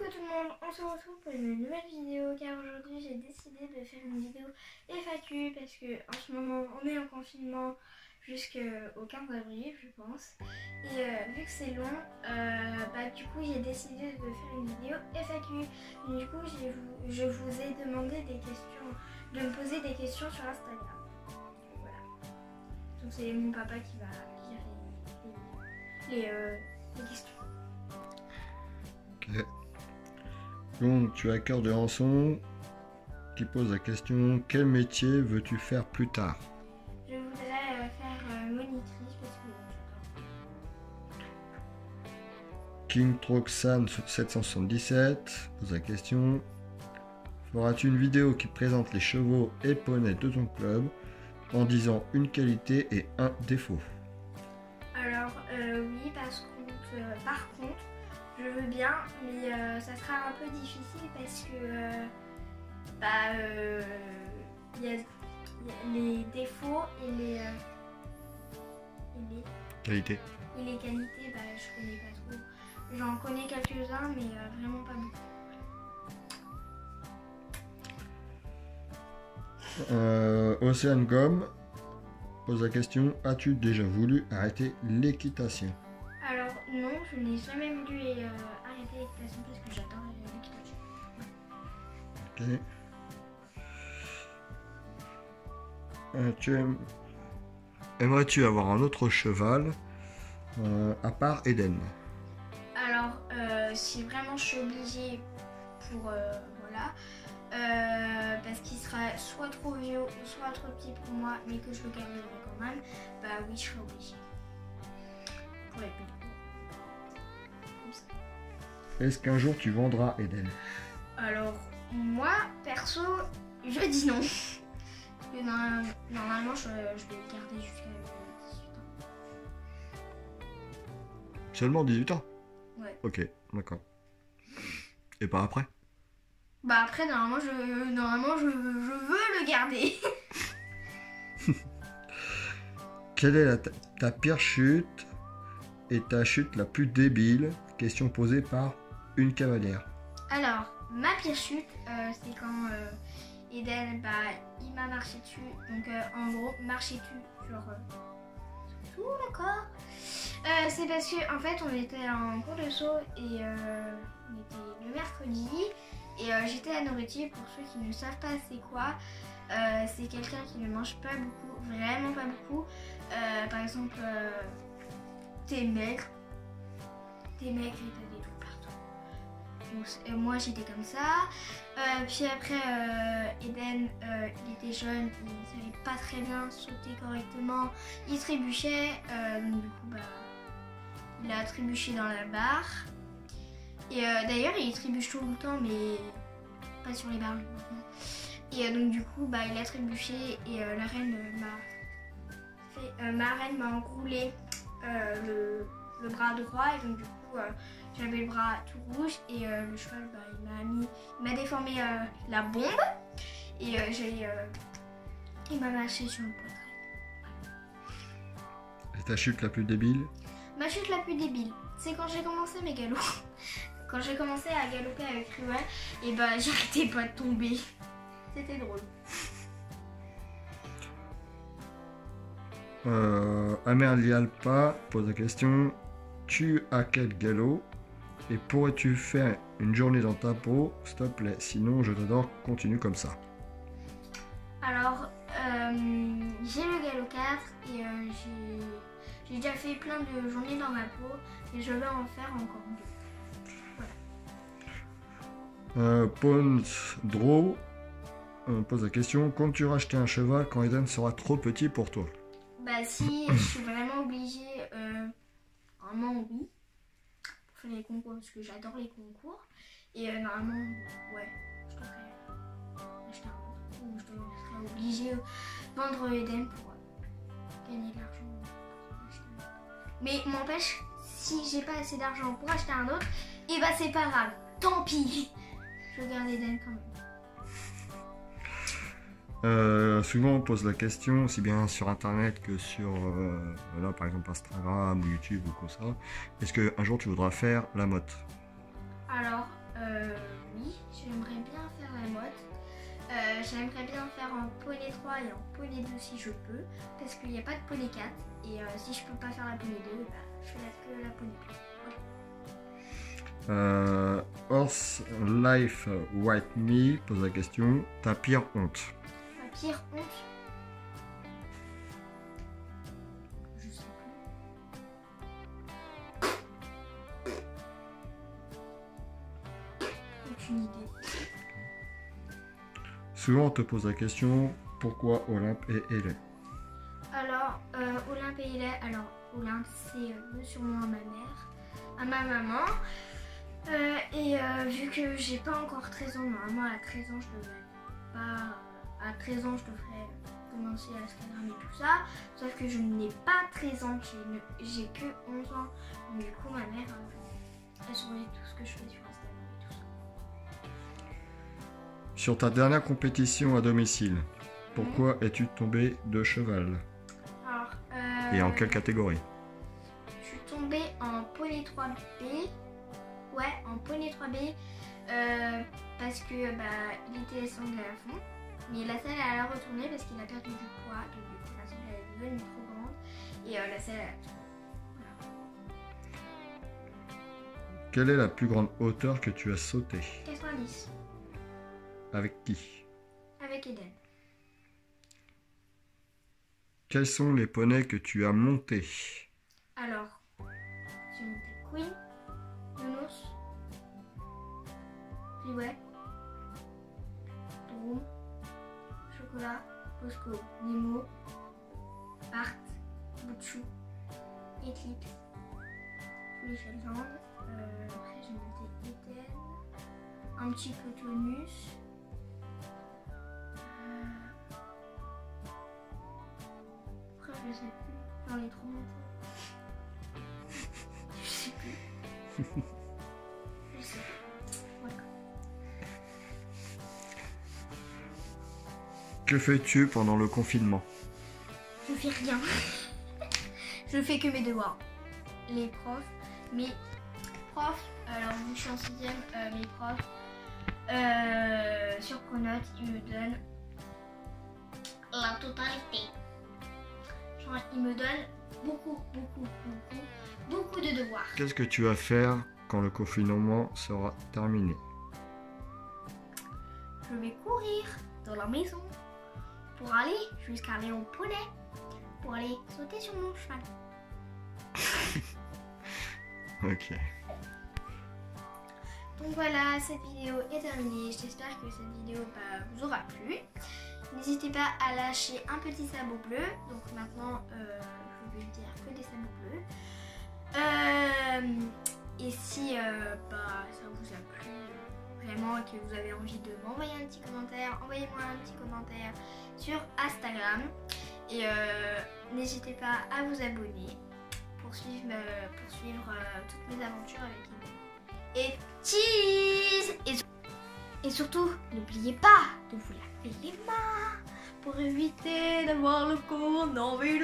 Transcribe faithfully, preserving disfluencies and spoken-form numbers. Coucou tout le monde, on se retrouve pour une nouvelle vidéo car aujourd'hui j'ai décidé de faire une vidéo F A Q parce que en ce moment on est en confinement jusqu'au quinze avril je pense et euh, vu que c'est long euh, bah du coup j'ai décidé de faire une vidéo F A Q. Du coup vous, je vous ai demandé des questions, de me poser des questions sur Instagram. Voilà. Donc c'est mon papa qui va lire les, les, les, euh, les questions. Ok. Donc, tu as cœur de rançon qui pose la question: quel métier veux-tu faire plus tard? Je voudrais euh, faire euh, monitrice parce que j'adore. King sept cent soixante-dix-sept pose la question: feras-tu une vidéo qui présente les chevaux et poneys de ton club en disant une qualité et un défaut? Alors, euh, oui, parce que, euh, par contre, je veux bien, mais euh, ça sera un peu difficile parce que euh, bah, euh, y a, y a les défauts et les, euh, et les qualités. Et les qualités, bah, je connais pas trop. J'en connais quelques-uns, mais euh, vraiment pas beaucoup. Euh, Océane Gomme pose la question: as-tu déjà voulu arrêter l'équitation? Alors non, je n'ai jamais voulu euh, arrêter l'équitation parce que j'adore l'équitation. Ok. Euh, tu aimes... Aimerais-tu avoir un autre cheval euh, à part Eden? Alors, euh, si vraiment je suis obligée pour... Euh, voilà. Euh, parce qu'il sera soit trop vieux ou soit trop petit pour moi, mais que je le garderai quand même, bah oui, je serai obligée. Pour les petits. Est-ce qu'un jour tu vendras Eden? Alors moi perso je dis non. Parce que normalement, normalement je, je vais le garder jusqu'à dix-huit ans. Seulement dix-huit ans? Ouais. Ok, d'accord. Et pas après? Bah après normalement je normalement je, je veux le garder. Quelle est la, ta, ta pire chute et ta chute la plus débile? Question posée par une cavalière. Alors, ma pire chute, euh, c'est quand euh, Eden, bah, il m'a marché dessus. Donc, euh, en gros, marché dessus, genre, euh, tout le corps. Euh, c'est parce que, en fait, on était en cours de saut et euh, on était le mercredi. Et euh, j'étais à nourriture, pour ceux qui ne savent pas c'est quoi. Euh, c'est quelqu'un qui ne mange pas beaucoup, vraiment pas beaucoup. Euh, par exemple, euh, t'es maigre. Des mecs et t'as des trous partout. Donc, euh, moi j'étais comme ça. Euh, puis après euh, Eden euh, il était jeune, il savait pas très bien sauter correctement, il trébuchait, euh, donc du coup bah il a trébuché dans la barre. Et euh, d'ailleurs il trébuche tout le temps mais pas sur les barres maintenant. Et euh, donc du coup bah il a trébuché et euh, la reine euh, m'a fait, euh, ma reine m'a enroulé euh, le le bras droit et donc du coup euh, j'avais le bras tout rouge et euh, le cheval bah, il m'a mis il m'a déformé euh, la bombe et euh, j'ai euh, il m'a marché sur le poitrail. Ouais. Et ta chute la plus débile? Ma chute la plus débile, c'est quand j'ai commencé mes galops. Quand j'ai commencé à galoper avec Ruel et bah j'arrêtais pas de tomber. C'était drôle. Euh, Amerialpa pas pose la question: tu as quel galop et pourrais-tu faire une journée dans ta peau, s'il te plaît? Sinon, je t'adore, continue comme ça. Alors, euh, j'ai le galop quatre et euh, j'ai déjà fait plein de journées dans ma peau et je vais en faire encore deux. Voilà. Euh, Ponce Draw on pose la question: comptes-tu racheter un cheval quand Eden sera trop petit pour toi? Bah si, je suis vraiment obligée. Euh, Normalement, oui. Pour faire les concours, parce que j'adore les concours. Et euh, normalement, ouais, je devrais acheter un concours ou je serais obligée de vendre Eden pour euh, gagner de l'argent. Mais m'empêche, si j'ai pas assez d'argent pour acheter un autre, et bah c'est pas grave, tant pis. Je garde Eden quand même. Euh, souvent on pose la question, aussi bien sur internet que sur euh, voilà, par exemple Instagram ou YouTube ou comme ça: est-ce qu'un jour tu voudras faire la motte? Alors euh, euh, oui, j'aimerais bien faire la mode. Euh, j'aimerais bien faire en poney trois et en poney deux si je peux, parce qu'il n'y a pas de poney quatre, et euh, si je peux pas faire la poney deux, bah, je fais la, la poney trois. Euh, Horse Life White Me pose la question, ta pire honte? Ma pire honte? Je sais plus. Aucune idée. Souvent on te pose la question, pourquoi Olympe et Eden? Alors, euh, Olympe et Eden, alors Olympe c'est euh, sûrement à ma mère, à ma maman. Euh, et euh, vu que j'ai pas encore treize ans, normalement à treize ans je devrais pas. À treize ans je devrais commencer à Instagram et tout ça. Sauf que je n'ai pas treize ans, j'ai que onze ans. Du coup ma mère euh, elle surveille tout ce que je fais sur Instagram et tout ça. Sur ta dernière compétition à domicile, pourquoi mmh. es-tu tombée de cheval? Alors, euh, et en quelle catégorie? Je suis tombée en poney trois B. Ouais, en poney trois B, euh, parce que bah, il était sanglé à fond, mais la selle elle a retourné parce qu'il a perdu du poids, donc du coup la selle elle est devenue trop grande, et euh, la selle elle a... Voilà. Quelle est la plus grande hauteur que tu as sautée? quatre-vingt-dix. Avec qui? Avec Eden. Quels sont les poneys que tu as montés? Alors... Ouais. Droum, Chocolat, Bosco, Nemo, Bart, Bouchou, Eclipse, tous les Shetland. Euh, après j'ai monté Eden, un petit peu Tonus. Euh... Après je sais plus, j'en ai trop monté. Je sais plus. Je sais plus. Que fais-tu pendant le confinement? Je fais rien. Je fais que mes devoirs. Les profs, mes profs, alors je suis en sixième, euh, mes profs, euh, sur Pronote, ils me donnent la totalité. Genre, ils me donnent beaucoup, beaucoup, beaucoup, beaucoup de devoirs. Qu'est-ce que tu vas faire quand le confinement sera terminé? Je vais courir dans la maison. Pour aller jusqu'à Léon Poney, pour aller sauter sur mon cheval. Ok. Donc voilà, cette vidéo est terminée. J'espère que cette vidéo bah, vous aura plu. N'hésitez pas à lâcher un petit sabot bleu. Donc maintenant, euh, je vais dire que des sabots bleus. Euh, et si euh, bah, ça vous a plu, vraiment, et que vous avez envie de m'envoyer un petit commentaire, envoyez-moi un petit commentaire sur Instagram. Et euh, n'hésitez pas à vous abonner pour suivre, euh, pour suivre euh, toutes mes aventures avec Eden. Et cheese! Et, sur et surtout, n'oubliez pas de vous laver les mains pour éviter d'avoir le coronavirus.